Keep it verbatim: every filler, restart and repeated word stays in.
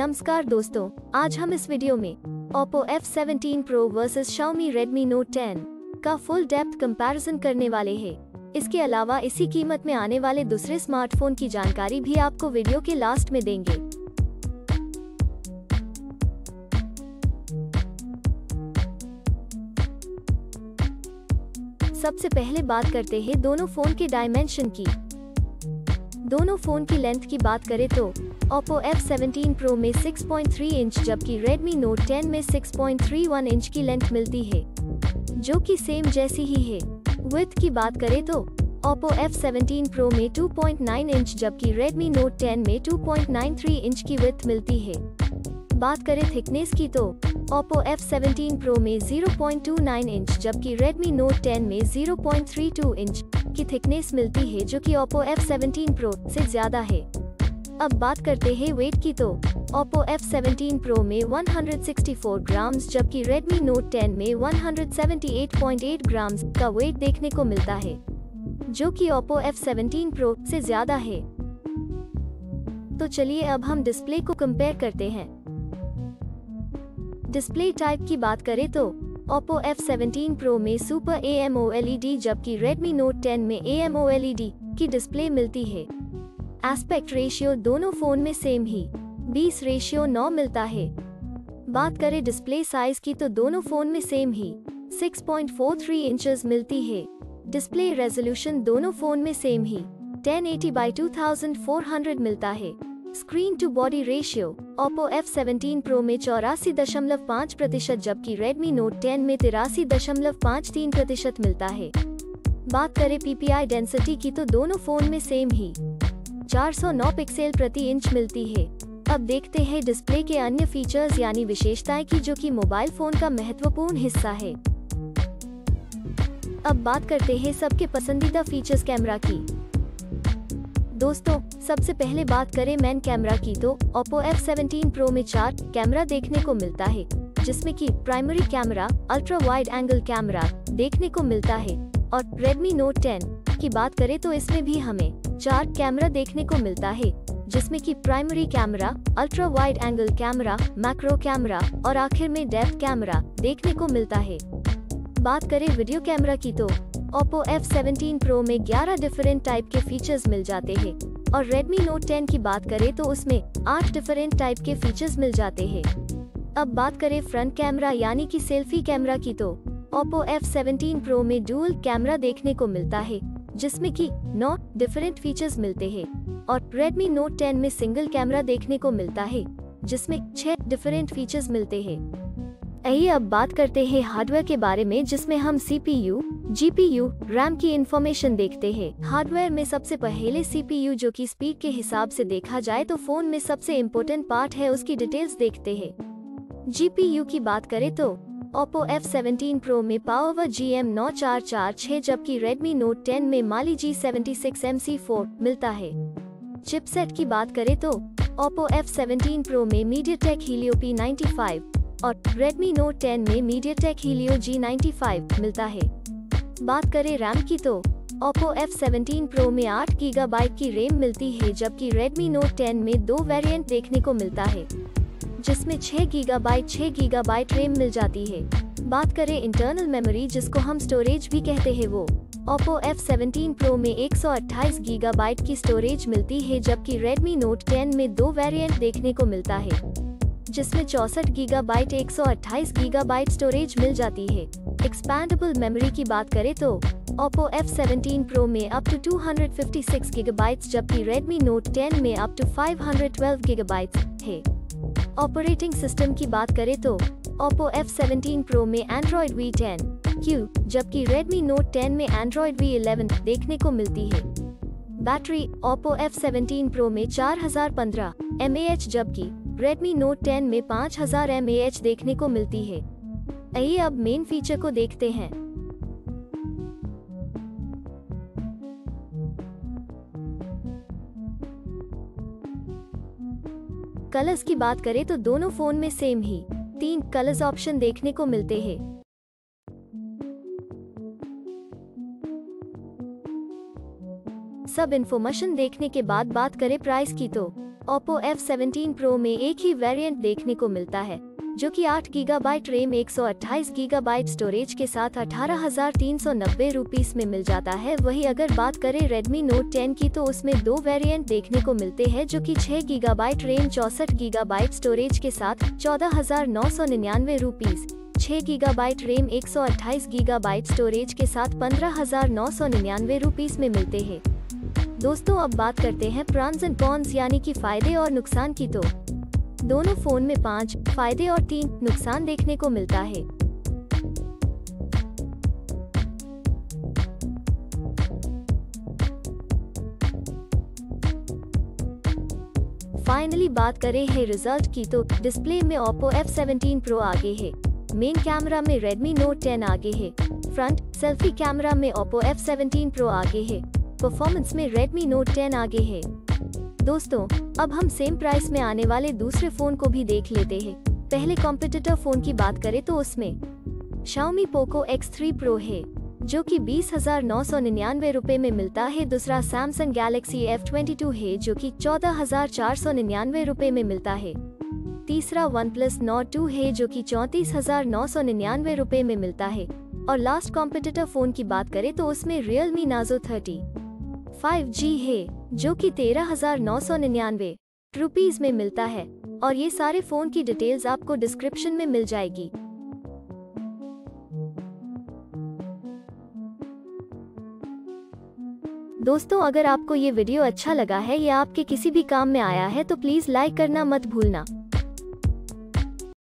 नमस्कार दोस्तों, आज हम इस वीडियो में Oppo F seventeen Pro versus Xiaomi Redmi Note ten का फुल डेप्थ कंपैरिजन करने वाले हैं। इसके अलावा इसी कीमत में आने वाले दूसरे स्मार्टफोन की जानकारी भी आपको वीडियो के लास्ट में देंगे। सबसे पहले बात करते हैं दोनों फोन के डायमेंशन की। दोनों फोन की लेंथ की बात करें तो Oppo F सेवनटीन Pro में सिक्स पॉइंट थ्री इंच जबकि Redmi Note टेन में six point three one inch की लेंथ मिलती है, जो कि सेम जैसी ही है। विड्थ की बात करें तो Oppo F सेवनटीन Pro में टू पॉइंट नाइन इंच जबकि Redmi Note टेन में two point nine three inch की विड्थ मिलती है। बात करें थिकनेस की तो Oppo F सेवनटीन Pro में zero point two nine inch जबकि Redmi Note टेन में zero point three two inch की थिकनेस मिलती है, जो कि Oppo F सेवनटीन Pro से ज्यादा है। अब बात करते हैं वेट की तो Oppo F सेवनटीन Pro में वन सिक्स्टी फोर ग्राम्स जबकि Redmi Note टेन में one seventy eight point eight grams का वेट देखने को मिलता है, जो कि Oppo F सेवनटीन Pro से ज्यादा है। तो चलिए अब हम डिस्प्ले को कंपेयर करते हैं। डिस्प्ले टाइप की बात करें तो Oppo F सेवनटीन Pro में सुपर AMOLED जबकि Redmi Note टेन में AMOLED की डिस्प्ले मिलती है। एस्पेक्ट रेशियो दोनों फोन में सेम ही बीस रेशियो नौ मिलता है। बात करें डिस्प्ले साइज की तो दोनों फोन में सेम ही six point four three inches मिलती है। डिस्प्ले रेजोल्यूशन दोनों फोन में सेम ही ten eighty by two thousand four hundred मिलता है। Screen to body ratio Oppo F seventeen Pro में चौरासी दशमलव पाँच प्रतिशत जबकि Redmi Note टेन में तिरासी दशमलव पाँच तीन प्रतिशत मिलता है। बात करें P P I डेंसिटी की तो दोनों फोन में सेम ही चार सौ नौ पिक्सल प्रति इंच मिलती है। अब देखते हैं डिस्प्ले के अन्य फीचर्स यानी विशेषताएं की, जो कि मोबाइल फोन का महत्वपूर्ण हिस्सा है। अब बात करते हैं सबके पसंदीदा फीचर्स कैमरा की। दोस्तों सबसे पहले बात करें मेन कैमरा की तो Oppo F सेवनटीन Pro में चार कैमरा देखने को मिलता है, जिसमें कि primary camera, ultra wide angle camera देखने को मिलता है और Redmi Note टेन की बात करें तो इसमें भी हमें चार कैमरा देखने को मिलता है, जिसमें कि primary camera, ultra wide angle camera, macro camera और आखिर में डेप्थ कैमरा देखने को मिलता है। बात करें वीडियो कैमरा की तो Oppo F सेवनटीन Pro में ग्यारह डिफरेंट टाइप के फीचर्स मिल जाते हैं और Redmi Note टेन की बात करें तो उसमें आठ डिफरेंट टाइप के फीचर्स मिल जाते हैं। अब बात करें फ्रंट कैमरा यानी कि सेल्फी कैमरा की तो Oppo F सेवनटीन Pro में डुअल कैमरा देखने को मिलता है, जिसमें कि नौ डिफरेंट फीचर्स मिलते हैं और Redmi Note टेन में सिंगल कैमरा देखने को मिलता है, जिसमें छह डिफरेंट फीचर्स मिलते हैं। आइए अब बात करते हैं हार्डवेयर के बारे में, जिसमें हम सीपीयू, जीपीयू, रैम की इंफॉर्मेशन देखते हैं। हार्डवेयर में सबसे पहले सीपीयू, जो कि स्पीड के हिसाब से देखा जाए तो फोन में सबसे इम्पोर्टेंट पार्ट है, उसकी डिटेल्स देखते हैं। जीपीयू की बात करें तो Oppo F सेवनटीन Pro में PowerVR G M nine four four six जबकि Redmi Note टेन में Mali G seventy six M C four मिलता है। चिपसेट की बात करें तो Oppo F सेवनटीन Pro में MediaTek Helio P ninety five और Redmi Note टेन में MediaTek Helio G ninety five मिलता है। बात करें रैम की तो Oppo F सेवनटीन Pro में आठ जीबी की रैम मिलती है जबकि Redmi Note टेन में दो वेरिएंट देखने को मिलता है, जिसमें छह जीबी छह जीबी रैम मिल जाती है। बात करें इंटरनल मेमोरी, जिसको हम स्टोरेज भी कहते हैं, वो Oppo F सेवनटीन Pro में एक सौ अट्ठाईस जीबी की स्टोरेज मिलती है जबकि Redmi Note टेन में दो वेरिएंट देखने को मिलता है, जिसमें चौंसठ जीबी एक सौ अट्ठाईस जीबी स्टोरेज मिल जाती है। एक्सपैंडेबल मेमोरी की बात करें तो Oppo F सेवनटीन Pro में up to two hundred fifty six GB जबकि Redmi Note टेन में up to five hundred twelve GB है। ऑपरेटिंग सिस्टम की बात करें तो Oppo F सेवनटीन Pro में Android वी टेन क्यू जबकि Redmi Note टेन में Android वी इलेवन देखने को मिलती है। Battery Oppo F seventeen Pro में चार हज़ार पंद्रह एम ए एच जबकि Redmi Note टेन में पाँच हज़ार एम ए एच देखने को मिलती है। आइए अब मेन फीचर को देखते हैं। कलर्स की बात करें तो दोनों फोन में सेम ही तीन कलर्स ऑप्शन देखने को मिलते हैं। सब इन्फॉर्मेशन देखने के बाद बात करें प्राइस की तो Oppo F seventeen Pro में एक ही वेरिएंट देखने को मिलता है जो कि आठ गीगाबाइट रैम एक सौ अट्ठाईस गीगाबाइट स्टोरेज के साथ अठारह हजार तीन सौ नब्बे रुपीस में मिल जाता है। वहीं अगर बात करें Redmi Note टेन की तो उसमें दो वेरिएंट देखने को मिलते हैं जो कि छह गीगाबाइट रैम चौसठ गीगाबाइट स्टोरेज के साथ चौदह हजार नौ सौ निन्यानवे रुपीस, छह गीगाबाइट रैम एक सौ अट्ठाईस गीगाबाइट स्टोरेज के साथ पंद्रह हजार नौ सौ निन्यानवे रुपीस में मिलते हैं। दोस्तों अब बात करते हैं प्रॉन्स एंड कॉन्स यानी कि फायदे और नुकसान की तो दोनों फोन में पाँच फायदे और तीन नुकसान देखने को मिलता है। फाइनली बात करें है रिजल्ट की तो डिस्प्ले में Oppo F seventeen Pro आगे है, मेन कैमरा में Redmi Note टेन आगे है, फ्रंट सेल्फी कैमरा में Oppo F seventeen Pro आगे है, परफॉर्मेंस में Redmi Note टेन आगे है। दोस्तों अब हम सेम प्राइस में आने वाले दूसरे फोन को भी देख लेते हैं। पहले कॉम्पिटिटर फोन की बात करें तो उसमें Xiaomi Poco X three Pro है जो कि बीस हजार नौ सौ निन्यानवे रुपए में मिलता है। दूसरा Samsung Galaxy F twenty-two है जो कि चौदह हजार चार सौ निन्यानवे रुपए में मिलता है। तीसरा OnePlus Note टू है जो कि चौंतीस हजार नौ सौ निन्यानवे रुपए में मिलता है। और लास्ट कॉम्पिटिटर फोन की बात करें तो उसमें Realme Narzo thirty five G है जो कि तेरह हजार नौ सौ निन्यानवे रुपीज में मिलता है। और ये सारे फोन की डिटेल्स आपको डिस्क्रिप्शन में मिल जाएगी। दोस्तों अगर आपको ये वीडियो अच्छा लगा है या आपके किसी भी काम में आया है तो प्लीज लाइक करना मत भूलना।